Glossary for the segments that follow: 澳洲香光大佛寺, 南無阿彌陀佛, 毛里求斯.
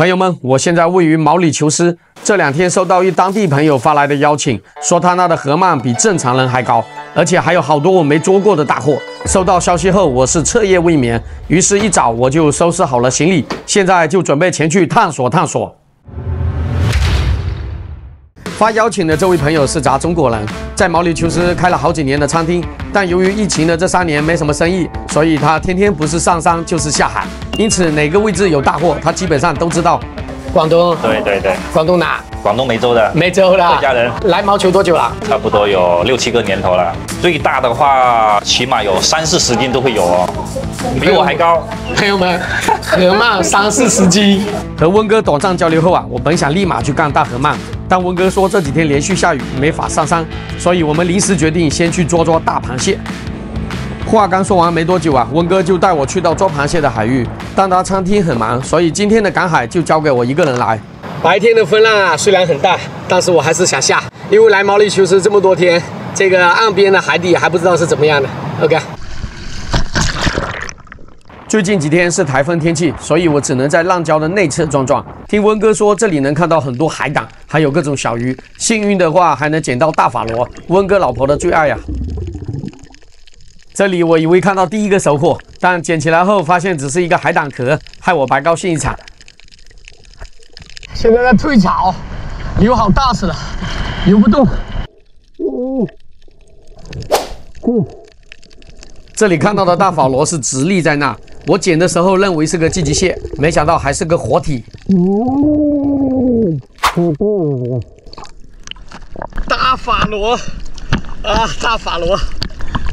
朋友们，我现在位于毛里求斯，这两天收到一当地朋友发来的邀请，说他那的河鳗比正常人还高，而且还有好多我没捉过的大货。收到消息后，我是彻夜未眠，于是一早我就收拾好了行李，现在就准备前去探索探索。 发邀请的这位朋友是咱中国人，在毛里求斯开了好几年的餐厅，但由于疫情的这3年没什么生意，所以他天天不是上山就是下海，因此哪个位置有大货，他基本上都知道。广东，对，广东哪？广东梅州的。梅州的。客家人。来毛球多久了？差不多有6、7个年头了，最大的话起码有30、40斤都会有哦。 比我还高，朋友们，河鳗30、40斤。和温哥短暂交流后啊，我本想立马去干大河鳗，但温哥说这几天连续下雨，没法上山，所以我们临时决定先去捉捉大螃蟹。话刚说完没多久啊，温哥就带我去到捉螃蟹的海域，但他餐厅很忙，所以今天的赶海就交给我一个人来。白天的风浪啊，虽然很大，但是我还是想下，因为来毛里求斯这么多天，这个岸边的海底还不知道是怎么样的。OK。 最近几天是台风天气，所以我只能在浪礁的内侧转转。听温哥说，这里能看到很多海胆，还有各种小鱼。幸运的话，还能捡到大法螺，温哥老婆的最爱呀。这里我以为看到第一个收获，但捡起来后发现只是一个海胆壳，害我白高兴一场。现在在退潮，游好大死了，游不动。这里看到的大法螺是直立在那。 我捡的时候认为是个寄居蟹，没想到还是个活体。大法螺啊，大法螺！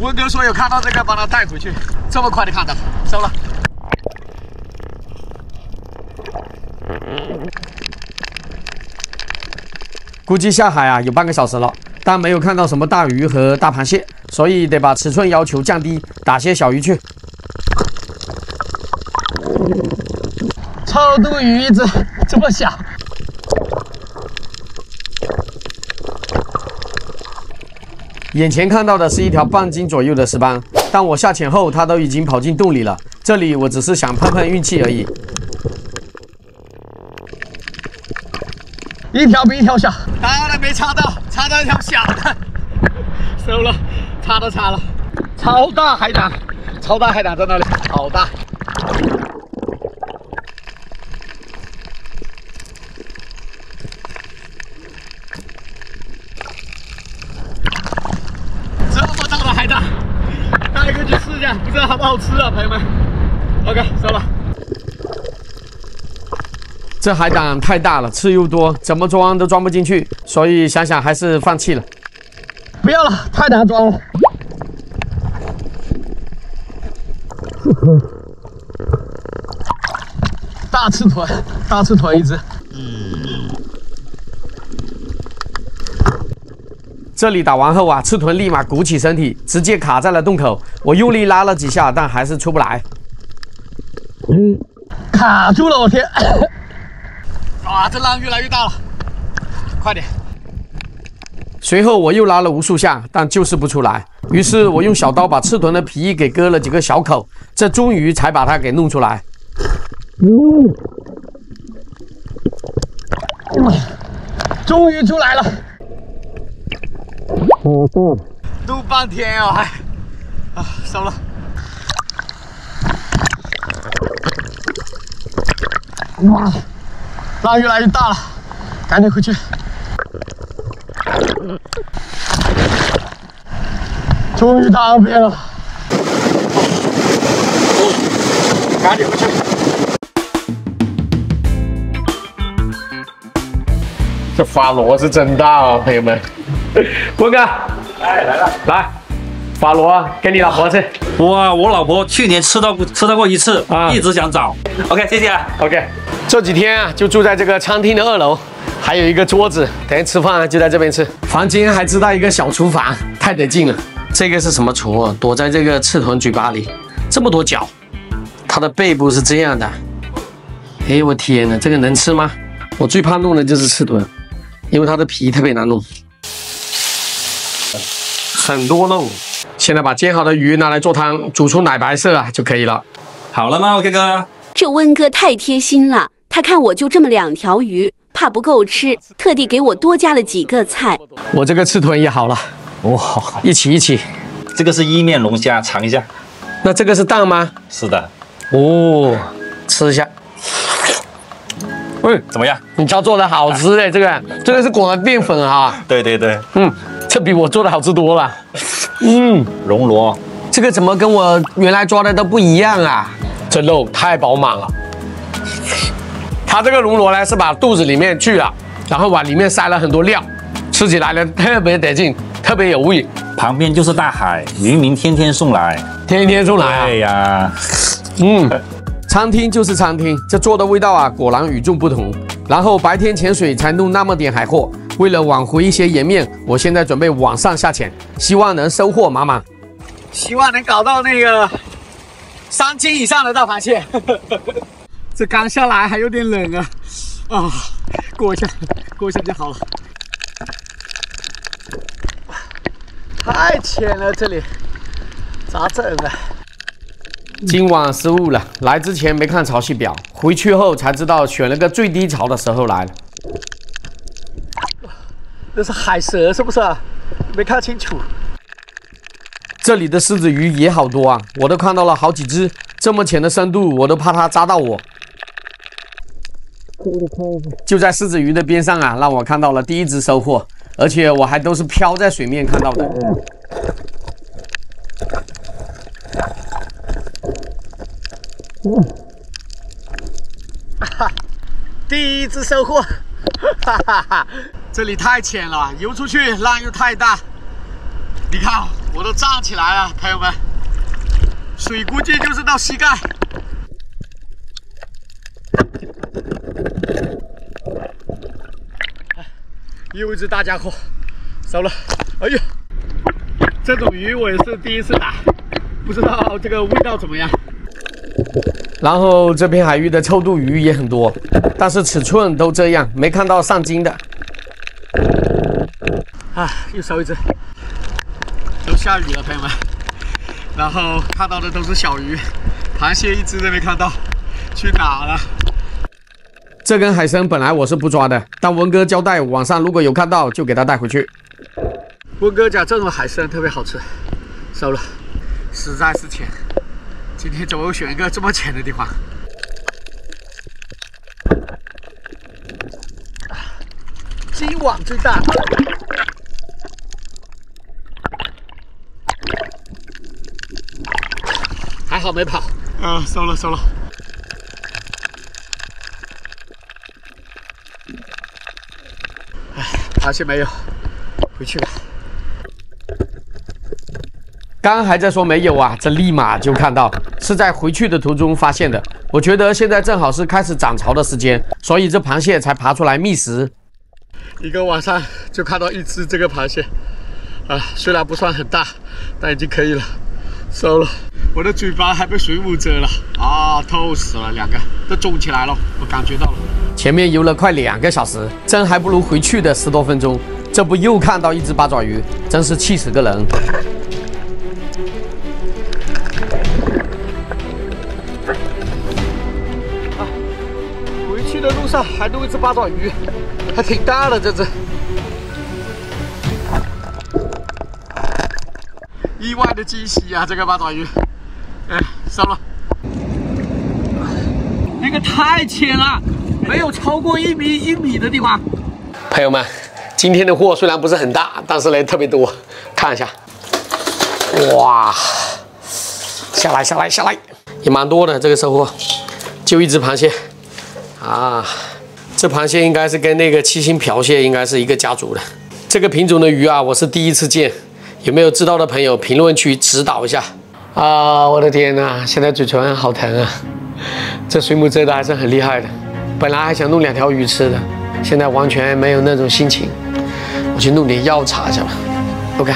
文哥说有看到这个，帮他带回去。这么快就看到，收了。估计下海啊有半个小时了，但没有看到什么大鱼和大螃蟹，所以得把尺寸要求降低，打些小鱼去。 超多鱼一只，这么小。眼前看到的是一条半斤左右的石斑，但我下潜后它都已经跑进洞里了。这里我只是想碰碰运气而已。一条比一条小，当然没插到，插到一条小的，收了，插都插了，超大海胆，超大海胆在那里，好大。 不知道好不好吃啊，朋友们。OK， 收了。这海胆太大了，刺又多，怎么装都装不进去，所以想想还是放弃了。不要了，太难装了。大刺豚，大刺豚一只。这里打完后啊，刺豚立马鼓起身体，直接卡在了洞口。我用力拉了几下，但还是出不来。卡住了！我天！啊，这浪越来越大了，快点！随后我又拉了无数下，但就是不出来。于是我用小刀把刺豚的皮给割了几个小口，这终于才把它给弄出来。终于出来了！ 弄半天啊，还啊，收了。哇，浪越来越大了，赶紧回去。终于到岸边了，赶紧回去。这法螺是真大啊，朋友们。 郭哥，哎，来了，来，法螺给你老婆吃。哇，我老婆去年吃到过一次，啊，一直想找。OK， 谢谢啊。OK， 这几天啊就住在这个餐厅的2楼，还有一个桌子，等下吃饭啊就在这边吃。房间还自带一个小厨房，太得劲了。这个是什么虫啊？躲在这个刺豚嘴巴里，这么多脚，它的背部是这样的。哎，我天哪，这个能吃吗？我最怕弄的就是刺豚，因为它的皮特别难弄。 很多肉，现在把煎好的鱼拿来做汤，煮出奶白色啊就可以了。好了吗，OK哥？这温哥太贴心了，他看我就这么2条鱼，怕不够吃，特地给我多加了几个菜。我这个刺臀也好了，哇，一起。这个是意面龙虾，尝一下。那这个是蛋吗？是的。哦，吃一下。 喂，怎么样？你家做的好吃嘞，这个是裹了淀粉啊。对，这比我做的好吃多了。熔炉，这个怎么跟我原来抓的都不一样啊？这肉太饱满了。它这个熔炉呢是把肚子里面去了，然后往里面塞了很多料，吃起来呢特别得劲，特别有味。旁边就是大海，渔民天天送来，啊。对呀，餐厅就是餐厅，这做的味道啊，果然与众不同。然后白天潜水才弄那么点海货，为了挽回一些颜面，我现在准备晚上下潜，希望能收获满满，希望能搞到那个3斤以上的大螃蟹。这刚下来还有点冷啊，过一下就好了。太浅了，这里咋整啊？ 今晚失误了，来之前没看潮汐表，回去后才知道选了个最低潮的时候来了。这是海蛇是不是？没看清楚。这里的狮子鱼也好多啊，我都看到了好几只。这么浅的深度，我都怕它扎到我。就在狮子鱼的边上啊，让我看到了第一只收获，而且我还都是漂在水面看到的。 第一次收获，这里太浅了，游出去浪又太大。你看，我都站起来了，朋友们，水估计就是到膝盖。又一只大家伙，收了。哎呦，这种鱼我也是第一次打，不知道这个味道怎么样。 然后这片海域的臭肚鱼也很多，但是尺寸都这样，没看到上斤的。啊，又少一只。都下雨了，朋友们。然后看到的都是小鱼，螃蟹一只都没看到，去哪了？这根海参本来我是不抓的，但文哥交代晚上如果有看到就给他带回去。文哥讲这种海参特别好吃，收了，实在是浅。 今天怎么会选一个这么浅的地方？今晚最大。还好没跑。收了。哎，螃蟹没有，回去吧。 刚还在说没有啊，这立马就看到，是在回去的途中发现的。我觉得现在正好是开始涨潮的时间，所以这螃蟹才爬出来觅食。一个晚上就看到一只这个螃蟹，啊，虽然不算很大，但已经可以了，收了。我的嘴巴还被水母蛰了啊，痛死了，2个都肿起来了，我感觉到了。前面游了快2个小时，真还不如回去的10多分钟。这不又看到一只八爪鱼，真是气死个人。 的路上还弄一只八爪鱼，还挺大的这只。意外的惊喜啊，这个八爪鱼！哎，收了。那个太浅了，没有超过1米的地方。朋友们，今天的货虽然不是很大，但是呢特别多，看一下。哇，下来，也蛮多的这个收获，就一只螃蟹。 啊，这螃蟹应该是跟那个7星瓢蟹应该是一个家族的。这个品种的鱼啊，我是第一次见，有没有知道的朋友评论区指导一下啊！我的天哪，现在嘴唇好疼啊！这水母蛰的还是很厉害的，本来还想弄2条鱼吃的，现在完全没有那种心情。我去弄点药查一下吧。OK，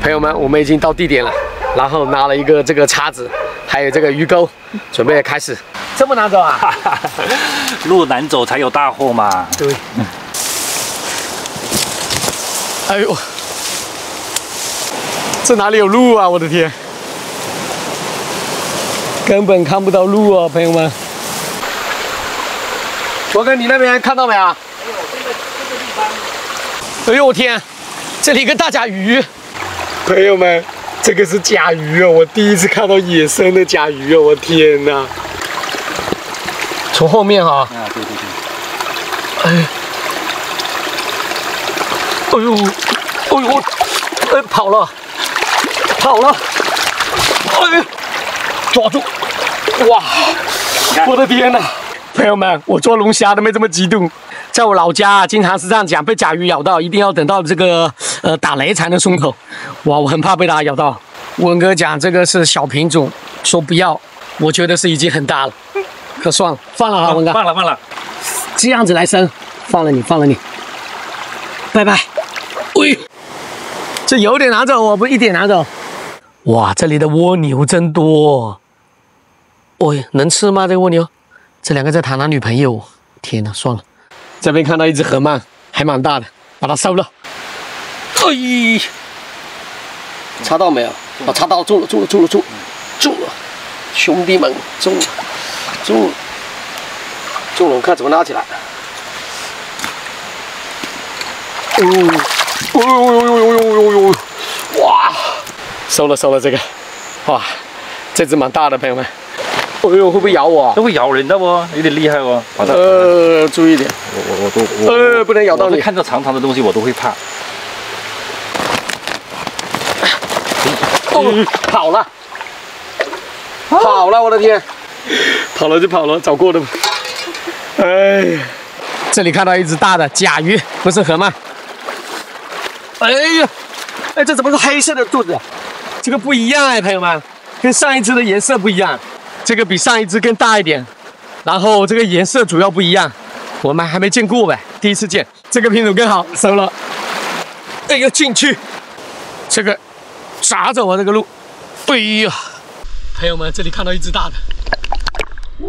朋友们，我们已经到地点了，然后拿了一个这个叉子。 还有这个鱼钩，准备开始。这么难走啊？路难走才有大货嘛。对。哎呦，这哪里有路啊？我的天！根本看不到路啊，朋友们。我跟你那边看到没啊？哎呦我天，这里一个大甲鱼，朋友们，这个是甲鱼啊！我第一次看到野生的甲鱼啊！我天哪！从后面哈。啊，对对对。哎。 哎呦，哎呦，哎，跑了，跑了，哎，抓住！哇，我的天哪！朋友们，我抓龙虾都没这么激动。在我老家，经常是这样讲，被甲鱼咬到，一定要等到这个打雷才能松口。哇，我很怕被它咬到。文哥讲这个是小品种，说不要，我觉得是已经很大了，可算了，放了啊，文哥，放了放了，这样子来生，放了你，放了你，拜拜。 喂，这有点拿走，我不一点拿走。哇，这里的蜗牛真多。喂、哦，能吃吗？这个蜗牛？这两个在谈男女朋友。天哪，算了。这边看到一只河鳗，还蛮大的，把它收了。哎，插到没有？我、哦、插到，中了，中了，中了，中了，中了！兄弟们，中了，中了，中了！我看怎么拉起来。哦。 哦呦呦呦呦呦呦！哇，收了收了这个，哇，这只蛮大的，朋友们。哎呦，会不会咬我？它会咬人的不？有点厉害哦。注意点。我不能咬到你。看到长长的东西我都会怕。哦，跑了，跑了！我的天，跑了就跑了，找过的。哎，这里看到一只大的甲鱼，不是河鳗。 哎呀，哎，这怎么是黑色的肚子？这个不一样哎，朋友们，跟上一只的颜色不一样，这个比上一只更大一点，然后这个颜色主要不一样，我们还没见过呗，第一次见。这个品种更好，收了。哎呀，进去，这个咋走啊？这个路？哎呀，朋友们，这里看到一只大的。哦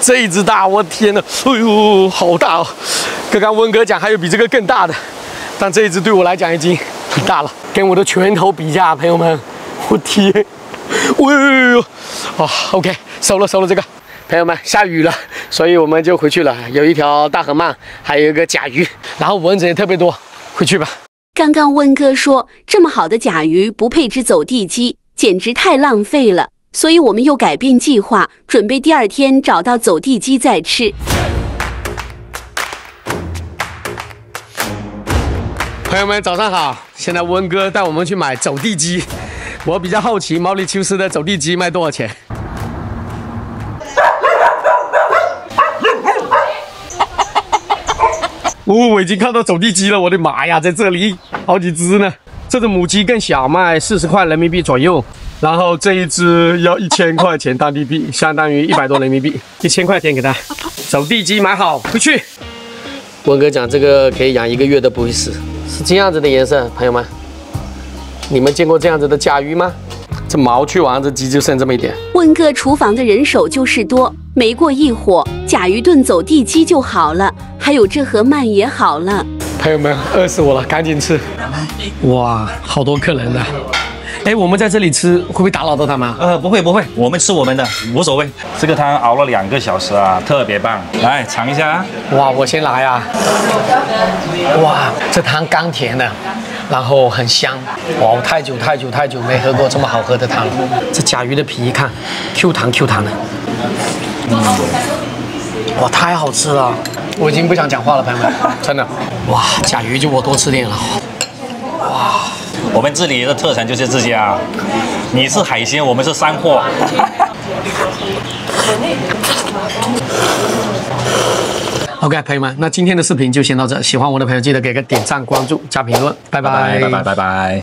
这一只大，我天哪！哎呦，好大哦！刚刚温哥讲还有比这个更大的，但这一只对我来讲已经很大了，跟我的拳头比一下，朋友们，我天！哎呦，啊 ，OK， 收了收了这个。朋友们，下雨了，所以我们就回去了。有一条大河鳗，还有一个甲鱼，然后蚊子也特别多，回去吧。刚刚温哥说，这么好的甲鱼不配只走地鸡，简直太浪费了。 所以我们又改变计划，准备第二天找到走地鸡再吃。朋友们，早上好！现在温哥带我们去买走地鸡，我比较好奇毛里求斯的走地鸡卖多少钱。哦，我已经看到走地鸡了，我的妈呀，在这里好几只呢！这只母鸡更小，卖40块人民币左右。 然后这一只要1000块钱当地币，相当于100多人民币，1000块钱给他。走地鸡买好回去。文哥讲这个可以养1个月都不会死，是这样子的颜色，朋友们，你们见过这样子的甲鱼吗？这毛去完，这鸡就剩这么一点。文哥厨房的人手就是多，没过一会甲鱼炖走地鸡就好了，还有这河鳗也好了。朋友们，饿死我了，赶紧吃！哇，好多客人啊！ 哎，我们在这里吃会不会打扰到他们？不会不会，我们吃我们的，无所谓。这个汤熬了2个小时啊，特别棒，来尝一下啊！哇，我先来啊！哇，这汤甘甜的，然后很香。哇，我太久没喝过这么好喝的汤了。这甲鱼的皮一看 ，Q 弹 Q 弹的，哇，太好吃了！我已经不想讲话了，朋友们，真的。哇，甲鱼就我多吃点了。哇。 我们这里的特产就是这些啊！你是海鲜，我们是山货。OK， 朋友们，那今天的视频就先到这。喜欢我的朋友，记得给个点赞、关注、加评论。拜拜，拜拜，拜拜。